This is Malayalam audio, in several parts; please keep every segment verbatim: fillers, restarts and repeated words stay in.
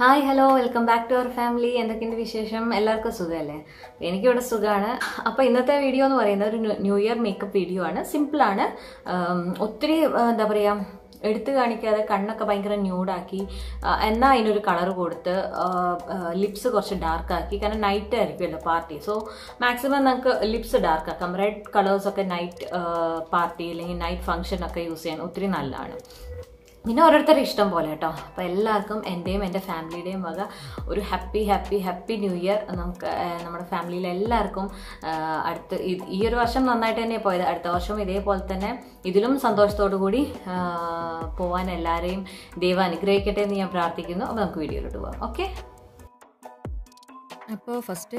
Hi hello welcome back to our family. എന്തൊക്കെയുണ്ട് വിശേഷം? എല്ലാവർക്കും സുഖമല്ലേ? എനിക്കിവിടെ സുഖമാണ്. അപ്പോൾ ഇന്നത്തെ വീഡിയോ എന്ന് പറയുന്നത് ഒരു ന്യൂ ഇയർ മേക്കപ്പ് വീഡിയോ ആണ്. സിമ്പിളാണ്, ഒത്തിരി എന്താ പറയുക എടുത്തു കാണിക്കാതെ കണ്ണൊക്കെ ഭയങ്കര ന്യൂഡാക്കി, എന്നാൽ അതിനൊരു കളർ കൊടുത്ത് ലിപ്സ് കുറച്ച് ഡാർക്കാക്കി. കാരണം നൈറ്റ് ആയിരിക്കുമല്ലോ പാർട്ടി, സോ മാക്സിമം നമുക്ക് ലിപ്സ് ഡാർക്കാക്കാം. റെഡ് കളേഴ്സൊക്കെ നൈറ്റ് പാർട്ടി അല്ലെങ്കിൽ നൈറ്റ് ഫംഗ്ഷനൊക്കെ യൂസ് ചെയ്യാൻ ഒത്തിരി നല്ലതാണ്. പിന്നെ ഓരോരുത്തരുടെ ഇഷ്ടം പോലെ കേട്ടോ. അപ്പോൾ എല്ലാവർക്കും എൻ്റെയും എൻ്റെ ഫാമിലിയുടെയും വക ഒരു happy happy happy new year. നമുക്ക് നമ്മുടെ ഫാമിലിയിലെല്ലാവർക്കും അടുത്ത ഈ ഒരു വർഷം നന്നായിട്ട് തന്നെ പോയത്, അടുത്ത വർഷം ഇതേപോലെ തന്നെ ഇതിലും സന്തോഷത്തോടു കൂടി പോവാൻ എല്ലാവരെയും ദൈവം അനുഗ്രഹിക്കട്ടെ എന്ന് ഞാൻ പ്രാർത്ഥിക്കുന്നു. അപ്പോൾ നമുക്ക് വീഡിയോയിലോട്ട് പോകാം. ഓക്കെ, അപ്പോൾ ഫസ്റ്റ്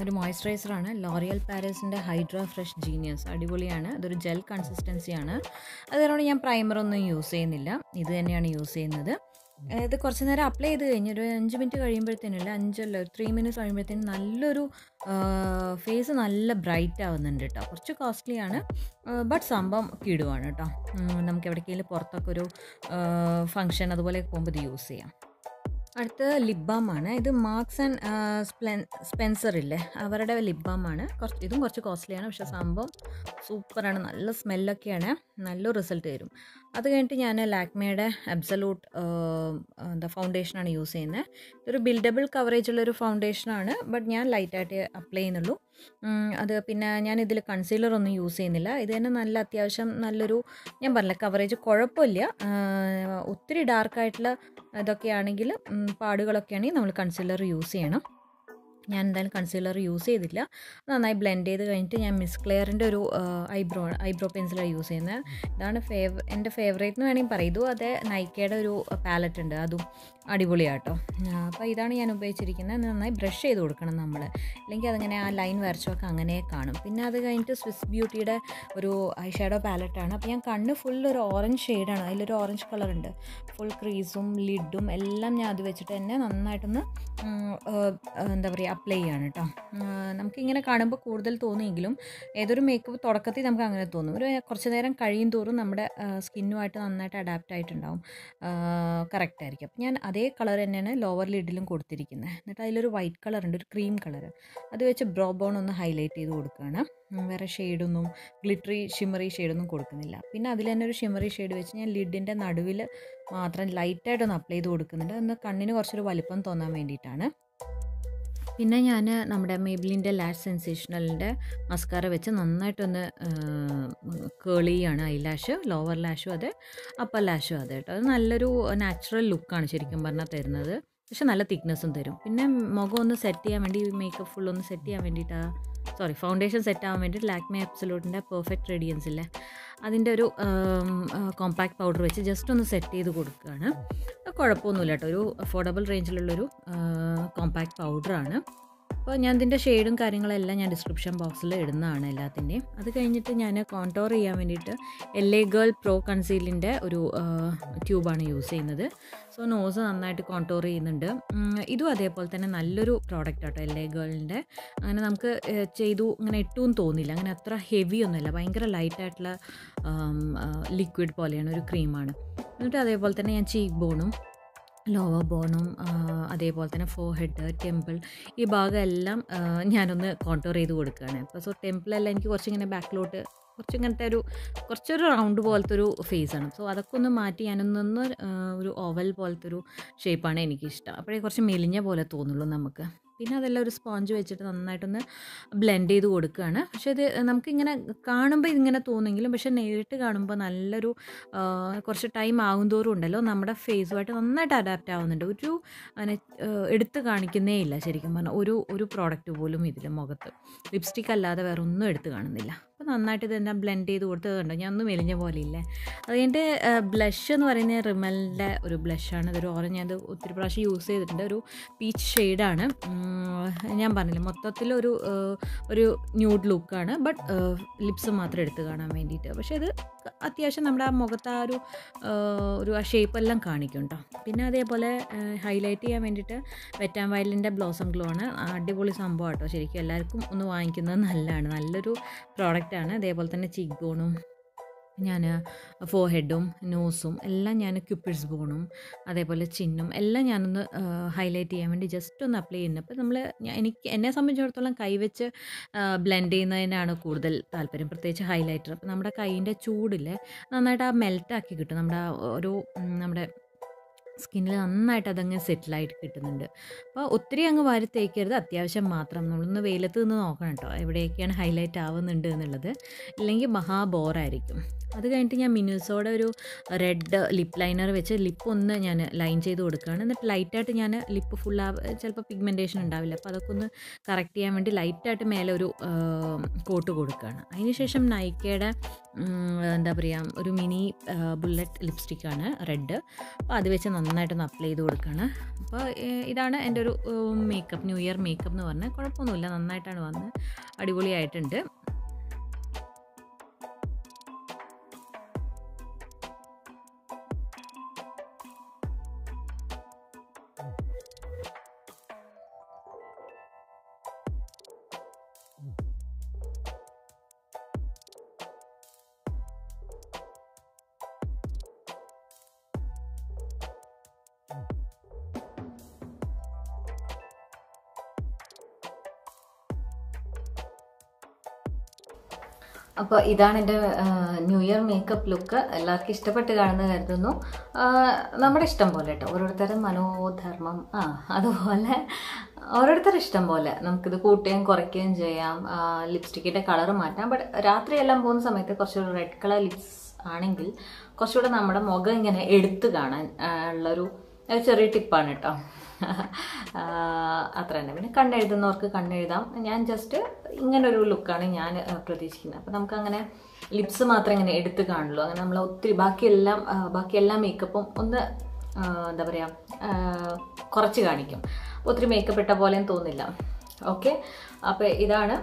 ഒരു മോയ്സ്ചറൈസറാണ് ലോറിയൽ പാരീസിൻ്റെ ഹൈഡ്ര ഫ്രഷ് ജീനിയസ്. അടിപൊളിയാണ്. അതൊരു ജെൽ കൺസിസ്റ്റൻസിയാണ്. അതുകൊണ്ട് ഞാൻ പ്രൈമറൊന്നും യൂസ് ചെയ്യുന്നില്ല, ഇത് തന്നെയാണ് യൂസ് ചെയ്യുന്നത്. ഇത് കുറച്ച് നേരം അപ്ലൈ ചെയ്ത് കഴിഞ്ഞ് ഒരു അഞ്ച് മിനിറ്റ് കഴിയുമ്പോഴത്തേനല്ല, അഞ്ചല്ല ഒരു ത്രീ മിനിറ്റ്സ് കഴിയുമ്പോഴത്തേനും നല്ലൊരു ഫേസ് നല്ല ബ്രൈറ്റ് ആവുന്നുണ്ട് കേട്ടോ. കുറച്ച് കോസ്റ്റ്ലിയാണ്, ബട്ട് സംഭവം കിടുവാണ് കേട്ടോ. നമുക്ക് എവിടേക്കെങ്കിലും പുറത്തൊക്കെ ഒരു ഫംഗ്ഷൻ അതുപോലെ പോകുമ്പോൾ ഇത് യൂസ് ചെയ്യാം. അടുത്ത ലിപ് ബാമാണ്. ഇത് മാർക്സ് ആൻഡ് സ്പെൻ സ്പെൻസറില്ലേ അവരുടെ ലിപ് ബാമാണ്. കുറച്ച് ഇതും കുറച്ച് കോസ്റ്റ്ലിയാണ്, പക്ഷേ സംഭവം സൂപ്പറാണ്. നല്ല സ്മെല്ലൊക്കെയാണ്, നല്ല റിസൾട്ട് തരും. അത് കഴിഞ്ഞിട്ട് ഞാൻ ലാക്മേയുടെ അബ്സലൂട്ട് എന്താ ഫൗണ്ടേഷനാണ് യൂസ് ചെയ്യുന്നത്. ഇതൊരു ബിൽഡബിൾ കവറേജുള്ളൊരു ഫൗണ്ടേഷനാണ്, ബട്ട് ഞാൻ ലൈറ്റായിട്ട് അപ്ലൈ ചെയ്യുന്നുള്ളൂ. അത് പിന്നെ ഞാനിതിൽ കൺസീലറൊന്നും യൂസ് ചെയ്യുന്നില്ല. ഇത് തന്നെ നല്ല അത്യാവശ്യം നല്ലൊരു, ഞാൻ പറഞ്ഞില്ല കവറേജ് കുഴപ്പമില്ല. ഒത്തിരി ഡാർക്കായിട്ടുള്ള ഇതൊക്കെ ആണെങ്കിൽ പാടുകളൊക്കെ ആണെങ്കിൽ നമ്മൾ കൺസീലർ യൂസ് ചെയ്യണം. ഞാൻ എന്തായാലും കൺസീലർ യൂസ് ചെയ്തില്ല. നന്നായി ബ്ലെൻഡ് ചെയ്ത് കഴിഞ്ഞിട്ട് ഞാൻ മിസ് ക്ലെയറിൻ്റെ ഒരു ഐബ്രോ ഐബ്രോ പെൻസിലാണ് യൂസ് ചെയ്യുന്നത്. ഇതാണ് ഫേവ എൻ്റെ ഫേവറേറ്റ് എന്ന് വേണമെങ്കിൽ പറയും. ഇതും അതേ നൈക്കയുടെ ഒരു പാലറ്റ് ഉണ്ട്, അതും അടിപൊളിയാട്ടോ. അപ്പോൾ ഇതാണ് ഞാൻ ഉപയോഗിച്ചിരിക്കുന്നത്. നന്നായി ബ്രഷ് ചെയ്ത് കൊടുക്കണം നമ്മൾ, അല്ലെങ്കിൽ അതങ്ങനെ ആ ലൈൻ വരച്ചൊക്കെ അങ്ങനെ കാണും. പിന്നെ അത് കഴിഞ്ഞിട്ട് സ്വിസ് ബ്യൂട്ടിയുടെ ഒരു ഐ ഷാഡോ പാലറ്റാണ്. അപ്പോൾ ഞാൻ കണ്ണ് ഫുൾ ഒരു ഓറഞ്ച് ഷെയ്ഡാണ്, അതിലൊരു ഓറഞ്ച് കളറുണ്ട്. ഫുൾ ക്രീസും ലിഡും എല്ലാം ഞാൻ അത് വെച്ചിട്ട് തന്നെ നന്നായിട്ടൊന്ന് എന്താ പറയുക അപ്ലൈ ചെയ്യാണ് കേട്ടോ. നമുക്കിങ്ങനെ കാണുമ്പോൾ കൂടുതൽ തോന്നിയെങ്കിലും ഏതൊരു മേക്കപ്പ് തുടക്കത്തിൽ നമുക്ക് അങ്ങനെ തോന്നും. ഒരു കുറച്ച് നേരം കഴിയും തോറും നമ്മുടെ സ്കിന്നുമായിട്ട് നന്നായിട്ട് അഡാപ്റ്റ് ആയിട്ടുണ്ടാവും, കറക്റ്റായിരിക്കും. അപ്പോൾ ഞാൻ അതേ കളർ തന്നെയാണ് ലോവർ ലിഡിലും കൊടുത്തിരിക്കുന്നത്. എന്നിട്ട് അതിലൊരു വൈറ്റ് കളറുണ്ട്, ഒരു ക്രീം കളർ, അത് വെച്ച് ബ്രോ ബോൺ ഒന്ന് ഹൈലൈറ്റ് ചെയ്ത് കൊടുക്കുകയാണ്. വേറെ ഷെയ്ഡൊന്നും ഗ്ലിറ്ററി ഷിമ്മറി ഷെയ്ഡൊന്നും കൊടുക്കുന്നില്ല. പിന്നെ അതിൽ തന്നെ ഒരു ഷിമ്മറി ഷെയ്ഡ് വെച്ച് ഞാൻ ലിഡിൻ്റെ നടുവിൽ മാത്രം ലൈറ്റായിട്ടൊന്ന് അപ്ലൈ ചെയ്ത് കൊടുക്കുന്നുണ്ട്. അതൊന്ന് കണ്ണിന് കുറച്ചൊരു വലിപ്പം തോന്നാൻ വേണ്ടിയിട്ടാണ്. പിന്നെ ഞാൻ നമ്മുടെ മെയ്ബിലിൻ്റെ ലാഷ് സെൻസേഷണലിൻ്റെ മസ്കാര വെച്ച് നന്നായിട്ടൊന്ന് കേളിയാണ് ഐ ലാഷ്, ലോവർ ലാഷും അതെ അപ്പർ ലാഷും അതെ കേട്ടോ. അത് നല്ലൊരു നാച്ചുറൽ ലുക്കാണ് ശരിക്കും പറഞ്ഞാൽ തരുന്നത്, പക്ഷെ നല്ല തിക്നെസ്സും തരും. പിന്നെ മുഖം ഒന്ന് സെറ്റ് ചെയ്യാൻ വേണ്ടി മേക്കപ്പ് ഫുള്ളൊന്ന് സെറ്റ് ചെയ്യാൻ വേണ്ടിയിട്ടാണ്, സോറി ഫൗണ്ടേഷൻ സെറ്റ് ആവാൻ വേണ്ടി ലാക്മേ അബ്സലൂട്ടിൻ്റെ പെർഫെക്റ്റ് റേഡിയൻസ് ഇല്ലേ അതിൻ്റെ ഒരു കോമ്പാക്ട് പൗഡർ വെച്ച് ജസ്റ്റ് ഒന്ന് സെറ്റ് ചെയ്ത് കൊടുക്കുകയാണ്. കുഴപ്പമൊന്നുമില്ല കേട്ടോ, ഒരു അഫോർഡബിൾ റേഞ്ചിലുള്ളൊരു കോമ്പാക്ട് പൗഡറാണ്. അപ്പോൾ ഞാൻ ഇതിൻ്റെ ഷെയ്ഡും കാര്യങ്ങളെല്ലാം ഞാൻ ഡിസ്ക്രിപ്ഷൻ ബോക്സിൽ ഇടുന്നതാണ് എല്ലാത്തിൻ്റെയും. അത് കഴിഞ്ഞിട്ട് ഞാൻ കോൺടോർ ചെയ്യാൻ വേണ്ടിയിട്ട് എൽ എ ഗേൾ പ്രോ കൺസീലിൻ്റെ ഒരു ട്യൂബാണ് യൂസ് ചെയ്യുന്നത്. സോ നോസ് നന്നായിട്ട് കോൺടോർ ചെയ്യുന്നുണ്ട്. ഇതും അതേപോലെ തന്നെ നല്ലൊരു പ്രോഡക്റ്റ് ആട്ടോ എൽ എ ഗേളിൻ്റെ. അങ്ങനെ നമുക്ക് ചെയ്തു അങ്ങനെ ഇട്ടും തോന്നില്ല, അങ്ങനെ അത്ര ഹെവി ഒന്നുമില്ല, ഭയങ്കര ലൈറ്റായിട്ടുള്ള ലിക്വിഡ് പോലെയാണ്, ഒരു ക്രീമാണ്. എന്നിട്ട് അതേപോലെ തന്നെ ഞാൻ ചീക്ക് ബോണും ലോവർ ബോണും അതേപോലെ തന്നെ ഫോർഹെഡ് ടെമ്പിൾ ഈ ഭാഗം എല്ലാം ഞാനൊന്ന് കോൺടോർ ചെയ്ത് കൊടുക്കുകയാണ്. അപ്പോൾ സോ ടെമ്പിളെല്ലാം എനിക്ക് കുറച്ചിങ്ങനെ ബാക്കിലോട്ട് കുറച്ചിങ്ങനത്തെ ഒരു കുറച്ചൊരു റൗണ്ട് പോലത്തെ ഒരു ഫേസാണ്. സോ അതൊക്കെ ഒന്ന് മാറ്റി ഞാനൊന്നൊന്ന് ഒരു ഓവൽ പോലത്തെ ഒരു ഷേപ്പാണ് എനിക്കിഷ്ടം. അപ്പോഴേ കുറച്ച് മെലിഞ്ഞ പോലെ തോന്നുള്ളൂ നമുക്ക്. പിന്നെ അതെല്ലാം ഒരു സ്പോഞ്ച് വെച്ചിട്ട് നന്നായിട്ടൊന്ന് ബ്ലെൻഡ് ചെയ്ത് കൊടുക്കുകയാണ്. പക്ഷേ ഇത് നമുക്കിങ്ങനെ കാണുമ്പോൾ ഇതിങ്ങനെ തോന്നുമെങ്കിലും പക്ഷേ നേരിട്ട് കാണുമ്പോൾ നല്ലൊരു കുറച്ച് ടൈം ആകുന്തോറും ഉണ്ടല്ലോ നമ്മുടെ ഫേസുമായിട്ട് നന്നായിട്ട് അഡാപ്റ്റ് ആവുന്നുണ്ട്. ഒരു അങ്ങനെ എടുത്ത് കാണിക്കുന്നേ ഇല്ല ശരിക്കും പറഞ്ഞാൽ, ഒരു ഒരു പ്രോഡക്റ്റ് പോലും ഇതിൽ മുഖത്ത് ലിപ്സ്റ്റിക് അല്ലാതെ വേറെ ഒന്നും എടുത്ത് കാണുന്നില്ല. അപ്പോൾ നന്നായിട്ട് ഇതെല്ലാം ബ്ലെൻഡ് ചെയ്ത് കൊടുത്തത് കണ്ടോ, ഞാൻ ഒന്നും മെലിഞ്ഞ പോലെ ഇല്ലേ. അതിൻ്റെ ബ്ലഷ് എന്ന് പറയുന്നത് റിമലിൻ്റെ ഒരു ബ്ലഷാണ്. ഇതൊരു ഓറഞ്ച്, അത് ഒത്തിരി പ്രാവശ്യം യൂസ് ചെയ്തിട്ടുണ്ട്. ഒരു പീച്ച് ഷെയ്ഡാണ്. ഞാൻ പറഞ്ഞില്ല മൊത്തത്തിലൊരു ഒരു ന്യൂഡ് ലുക്കാണ്, ബട്ട് ലിപ്സ് മാത്രം എടുത്ത് കാണാൻ വേണ്ടിയിട്ട്. പക്ഷേ ഇത് അത്യാവശ്യം നമ്മുടെ ആ മുഖത്ത് ആ ഒരു ഒരു ആ ഷേപ്പെല്ലാം കാണിക്കും കേട്ടോ. പിന്നെ അതേപോലെ ഹൈലൈറ്റ് ചെയ്യാൻ വേണ്ടിയിട്ട് വെറ്റാൻ വയലിൻ്റെ ബ്ലോസം ഗ്ലോ ആണ്. അടിപൊളി സംഭവം കേട്ടോ, ശരിക്കും എല്ലാവർക്കും ഒന്ന് വാങ്ങിക്കുന്നത് നല്ലതാണ്, നല്ലൊരു പ്രോഡക്റ്റാണ്. അതേപോലെ തന്നെ ചീക്ക് ബോണും ഞാൻ ഫോർഹെഡും നോസും എല്ലാം ഞാൻ ക്യൂപിഡ്സ് ബോണും അതേപോലെ ചിന്നും എല്ലാം ഞാനൊന്ന് ഹൈലൈറ്റ് ചെയ്യാൻ വേണ്ടി ജസ്റ്റ് ഒന്ന് അപ്ലൈ ചെയ്യുന്നു. അപ്പോൾ നമ്മൾ എനിക്ക് എന്നെ സംബന്ധിച്ചിടത്തോളം കൈവച്ച് ബ്ലെൻഡ് ചെയ്യുന്നതിനാണ് കൂടുതൽ താല്പര്യം, പ്രത്യേകിച്ച് ഹൈലൈറ്റർ. അപ്പോൾ നമ്മുടെ കൈയിൻ്റെ ചൂടിൽ നന്നായിട്ട് ആ മെൽറ്റാക്കി കിട്ടും, നമ്മുടെ ഒരു നമ്മുടെ സ്കിന്നിൽ നന്നായിട്ട് അതങ്ങ് സെറ്റിലായിട്ട് കിട്ടുന്നുണ്ട്. അപ്പോൾ ഒത്തിരി അങ്ങ് വാരി തേക്കരുത്, അത്യാവശ്യം മാത്രം. നമ്മളൊന്ന് വെയിലത്ത് നിന്ന് നോക്കണം കേട്ടോ എവിടെയൊക്കെയാണ് ഹൈലൈറ്റ് ആവുന്നുണ്ട് എന്നുള്ളത്, ഇല്ലെങ്കിൽ മഹാബോറായിരിക്കും. അത് കഴിഞ്ഞിട്ട് ഞാൻ മിനുസോടെ ഒരു റെഡ് ലിപ്പ് ലൈനർ വെച്ച് ലിപ്പ് ഒന്ന് ഞാൻ ലൈൻ ചെയ്ത് കൊടുക്കുകയാണ്. എന്നിട്ട് ലൈറ്റായിട്ട് ഞാൻ ലിപ്പ് ഫുൾ ആ ചിലപ്പോൾ പിഗ്മെൻറ്റേഷൻ ഉണ്ടാവില്ല, അപ്പോൾ അതൊക്കെ ഒന്ന് കറക്റ്റ് ചെയ്യാൻ വേണ്ടി ലൈറ്റായിട്ട് മേലെ ഒരു കോട്ട് കൊടുക്കുകയാണ്. അതിനുശേഷം നൈക്കയുടെ എന്താ പറയുക ഒരു മിനി ബുള്ളറ്റ് ലിപ്സ്റ്റിക്കാണ് റെഡ്, അപ്പോൾ അത് വെച്ച് നന്നായിട്ടൊന്ന് അപ്ലൈ ചെയ്ത് കൊടുക്കുകയാണ്. അപ്പോൾ ഇതാണ് എൻ്റെ ഒരു മേക്കപ്പ്, ന്യൂ ഇയർ മേക്കപ്പ് എന്ന് പറഞ്ഞാൽ കുഴപ്പമൊന്നുമില്ല, നന്നായിട്ടാണ് വന്നത്, അടിപൊളിയായിട്ടുണ്ട്. അപ്പോൾ ഇതാണ് എൻ്റെ ന്യൂ ഇയർ മേക്കപ്പ് ലുക്ക്. എല്ലാവർക്കും ഇഷ്ടപ്പെട്ട് കാണുന്ന കരുതുന്നു. നമ്മുടെ ഇഷ്ടം പോലെ കേട്ടോ, ഓരോരുത്തരും മനോധർമ്മം ആ അതുപോലെ ഓരോരുത്തരും ഇഷ്ടം പോലെ നമുക്കിത് കൂട്ടുകയും കുറയ്ക്കുകയും ചെയ്യാം. ലിപ്സ്റ്റിക്കിൻ്റെ കളർ മാറ്റാം. ബട്ട് രാത്രിയെല്ലാം പോകുന്ന സമയത്ത് കുറച്ചൊരു റെഡ് കളർ ലിപ്സ് ആണെങ്കിൽ കുറച്ചുകൂടെ നമ്മുടെ മുഖം ഇങ്ങനെ എടുത്ത് കാണാൻ ഉള്ളൊരു ചെറിയ ടിപ്പാണ് കേട്ടോ. അത്ര തന്നെ. പിന്നെ കണ്ണെഴുതുന്നവർക്ക് കണ്ണെഴുതാം. ഞാൻ ജസ്റ്റ് ഇങ്ങനൊരു ലുക്കാണ് ഞാൻ പ്രതീക്ഷിക്കുന്നത്. അപ്പോൾ നമുക്കങ്ങനെ ലിപ്സ് മാത്രം ഇങ്ങനെ എടുത്ത് കാണുള്ളൂ, അങ്ങനെ നമ്മൾ ഒത്തിരി ബാക്കിയെല്ലാം ബാക്കിയെല്ലാം മേക്കപ്പും ഒന്ന് എന്താ പറയുക കുറച്ച് കാണിക്കും, ഒത്തിരി മേക്കപ്പ് ഇട്ട പോലെയും തോന്നില്ല. ഓക്കെ, അപ്പോൾ ഇതാണ്.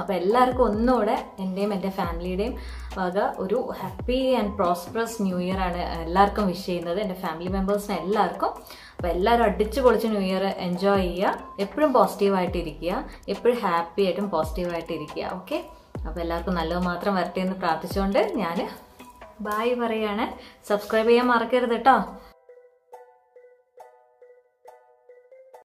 അപ്പോൾ എല്ലാവർക്കും ഒന്നുകൂടെ എൻ്റെയും എൻ്റെ ഫാമിലിയുടെയും വക ഒരു happy and prosperous new year ആണ് എല്ലാവർക്കും വിഷ് ചെയ്യുന്നത്, എൻ്റെ ഫാമിലി മെമ്പേഴ്സിന് എല്ലാവർക്കും. അപ്പോൾ എല്ലാവരും അടിച്ച് പൊളിച്ച് ന്യൂ ഇയർ എൻജോയ് ചെയ്യുക, എപ്പോഴും പോസിറ്റീവായിട്ടിരിക്കുക, എപ്പോഴും ഹാപ്പി ആയിട്ടും പോസിറ്റീവായിട്ടിരിക്കുക. ഓക്കെ, അപ്പോൾ എല്ലാവർക്കും നല്ലത് മാത്രം വരട്ടെ എന്ന് പ്രാർത്ഥിച്ചുകൊണ്ട് ഞാൻ ബായ് പറയുകയാണ്. സബ്സ്ക്രൈബ് ചെയ്യാൻ മറക്കരുത് കേട്ടോ.